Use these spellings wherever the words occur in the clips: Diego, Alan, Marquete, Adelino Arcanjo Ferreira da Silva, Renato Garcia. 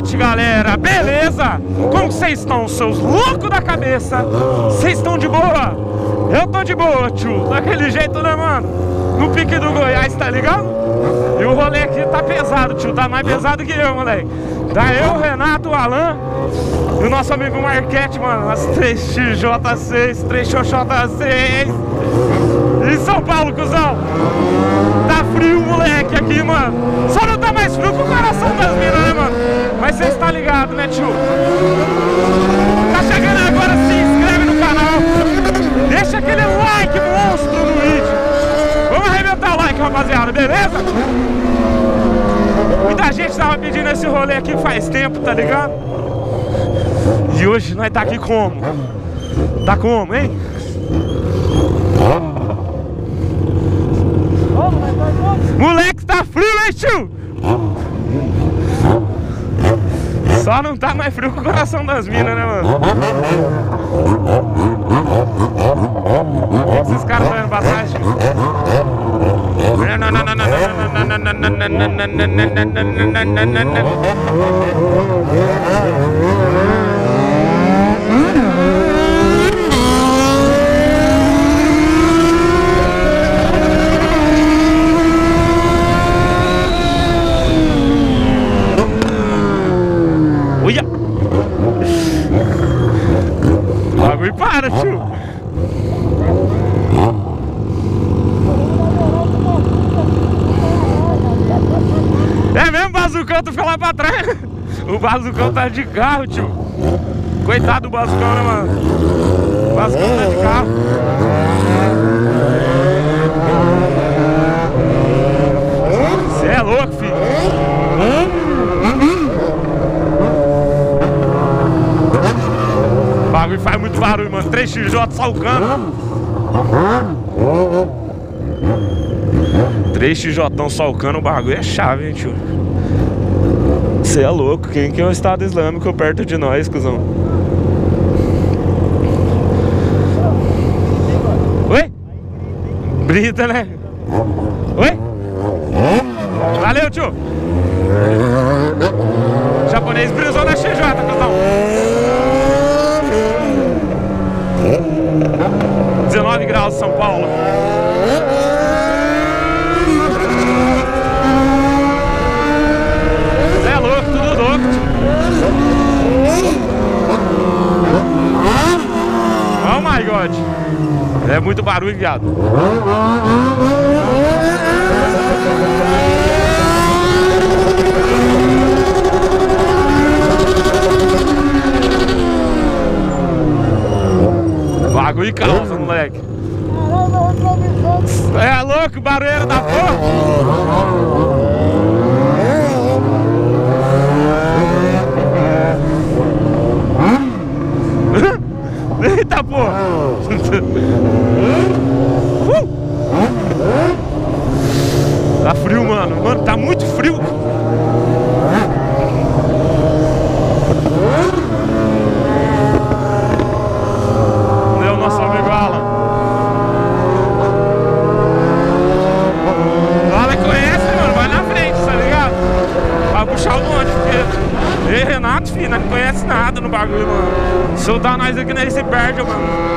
noite, galera! Beleza? Como vocês estão, seus loucos da cabeça? Vocês estão de boa? Eu tô de boa, tio! Daquele jeito, né, mano? No pique do Goiás, tá ligado? E o rolê aqui tá pesado, tio! Tá mais pesado que eu, moleque! Tá eu, o Renato, o Alan e o nosso amigo Marquete, mano! As 3xJ6, 3xJ6! E São Paulo, cuzão! Tá frio, moleque, aqui, mano! Só não tá mais frio que o coração das minas, né, mano? Mas vocês tá ligado, né, tio? Tá chegando agora, se inscreve no canal! Deixa aquele like monstro no vídeo! Vamos arrebentar o like, rapaziada, beleza? Muita gente tava pedindo esse rolê aqui faz tempo, tá ligado? E hoje nós tá aqui como? Tá como, hein? Moleque, tá frio, hein, tio? Só não tá mais frio que o coração das minas, né, mano? Esses caras estão dando passagem. O bazucão tá de carro, tio. Coitado do bazucão, né, mano? O bazucão tá de carro. Você é louco, filho. O bagulho faz muito barulho, mano. 3xJ salcando. 3xJ salcando o bagulho é chave, hein, tio. Você é louco, quem que é o Estado Islâmico perto de nós, cuzão? Oi? Brita, né? Oi? Valeu, tio! O japonês brisou na XJ, cuzão! 19 graus São Paulo! Oh my God! É muito barulho, viado. Bagulho causa, moleque. É louco, barulho da porra. Eita, porra! Tá frio, mano. Mano, tá muito frio. Meu nosso amigo Alan. O Alan conhece, mano. Vai na frente, tá ligado? Vai puxar o monte, porque... E Renato, filho, não conhece nada no bagulho, mano. Soltar nós aqui, né, ele se perde, mano.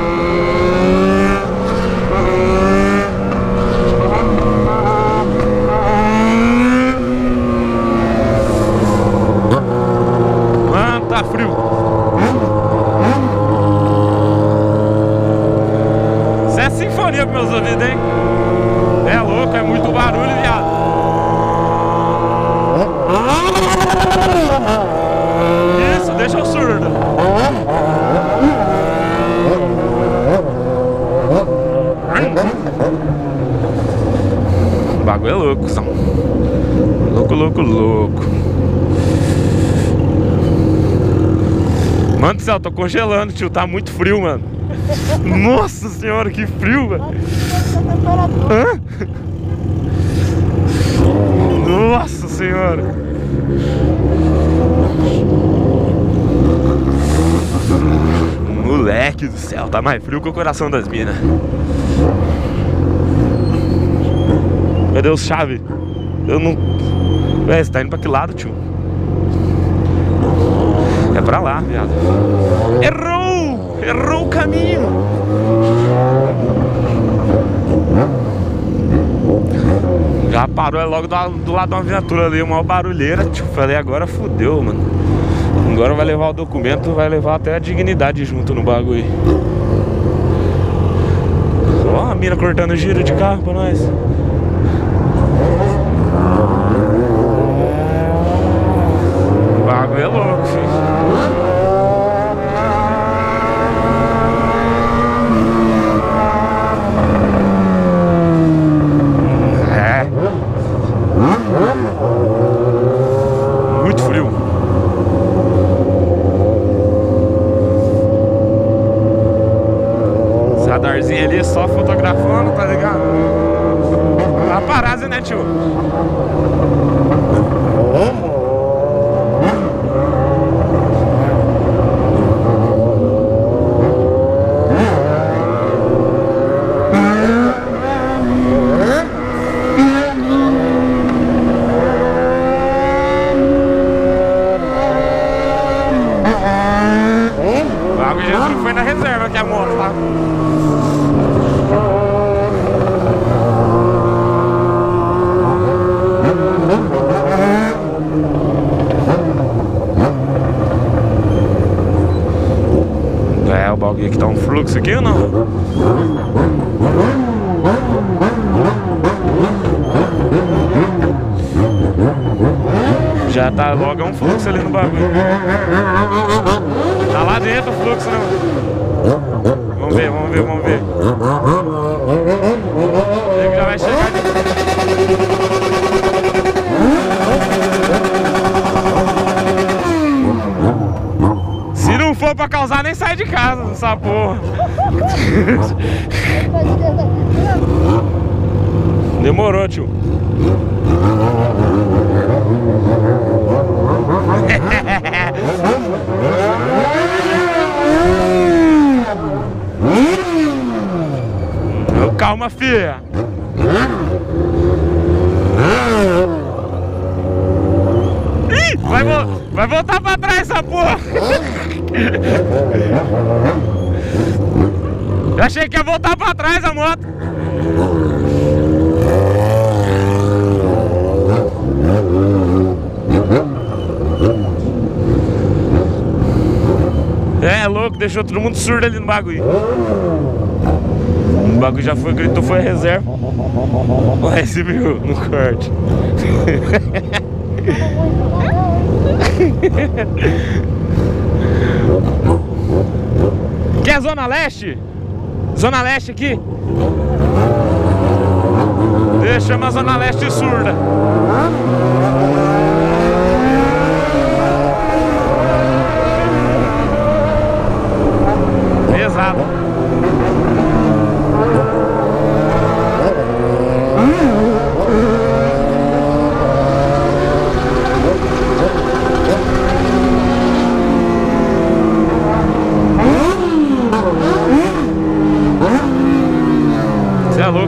Mano, tá frio. Isso é sinfonia pros meus ouvidos, hein? É louco, é muito barulho, viado. Isso, deixa eu surdo. O bagulho é louco, são. Louco, louco, louco. Mano do céu, tô congelando, tio. Tá muito frio, mano. Nossa senhora, que frio, velho. Nossa senhora. Moleque do céu, tá mais frio que o coração das minas. Meu Deus, chave. Eu não... Ué, você tá indo pra que lado, tio? É pra lá, viado. Errou! Errou o caminho! Já parou, é logo do lado de uma viatura ali, uma barulheira. Tipo, falei, agora fodeu, mano. Agora vai levar o documento, vai levar até a dignidade junto no bagulho. Ó, a mina cortando giro de carro pra nós. O bagulho é louco, filho. Só fotografando, tá ligado? A parada, né, tio? O Jesus foi na reserva que a moto, tá? Que tá um fluxo aqui ou não? Já tá logo um fluxo ali no bagulho. Tá lá dentro o fluxo, né? Vamos ver, vamos ver, vamos ver. O Diego já vai chegar aqui. Se não for pra causar, nem sai de casa. Essa porra. Demorou, tio. Calma, filha. Ih, vai voltar pra trás essa porra. Eu achei que ia voltar pra trás a moto. É louco, deixou todo mundo surdo ali no bagulho. O bagulho já foi, gritou, foi a reserva. Olha, se viu no corte. Que é a Zona Leste? Zona Leste aqui? Deixa uma Zona Leste surda. Pesado.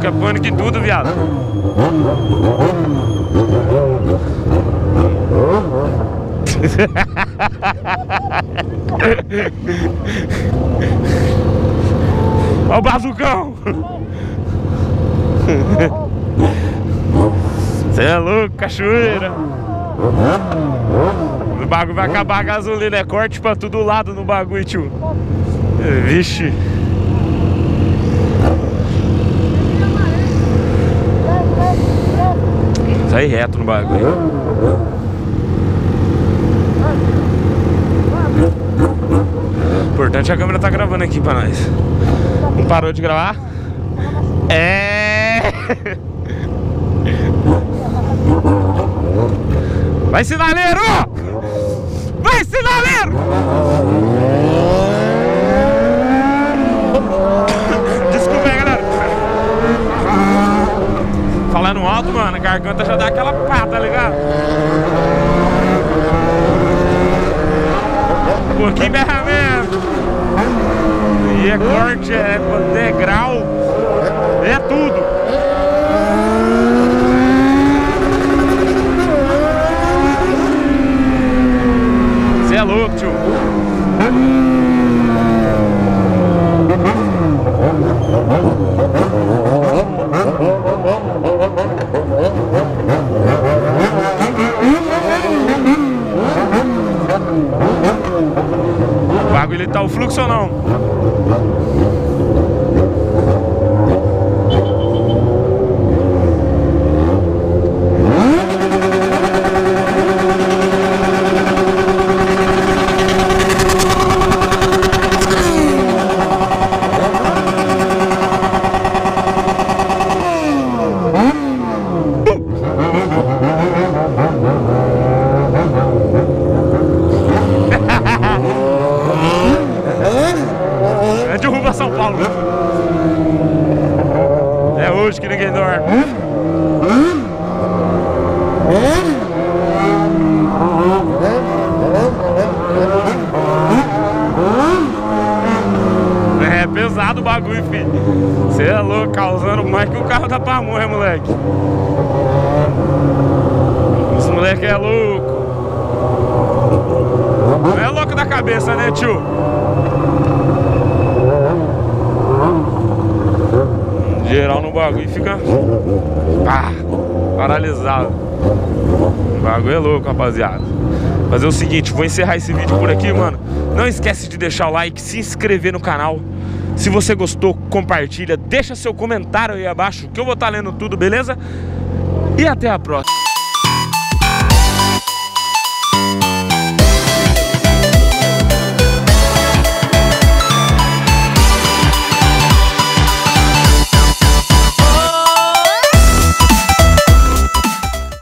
É pânico e tudo, viado. Olha o bazucão. Você é louco, cachoeira. O bagulho vai acabar a gasolina. É corte pra todo lado no bagulho, tio. Vixe. Sai reto no bagulho. O importante é a câmera tá gravando aqui pra nós. Não parou de gravar? É! Vai, sinaleiro! Vai, sinaleiro! Desculpa aí, galera. Falando alto, mano, a garganta já dá aquela pá, tá ligado? Um pouquinho de ferramenta. E é corte, é degrau, é tudo. Você é louco, tio. habilitar o fluxo ou não? Geral no bagulho e fica paralisado. O bagulho é louco, rapaziada. Fazer o seguinte, vou encerrar esse vídeo por aqui, mano. Não esquece de deixar o like, se inscrever no canal. Se você gostou, compartilha. Deixa seu comentário aí abaixo que eu vou estar lendo tudo, beleza? E até a próxima.